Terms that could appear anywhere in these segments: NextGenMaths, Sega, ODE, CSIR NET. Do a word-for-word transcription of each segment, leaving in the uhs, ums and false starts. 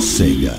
Sega.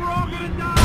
We're all gonna die!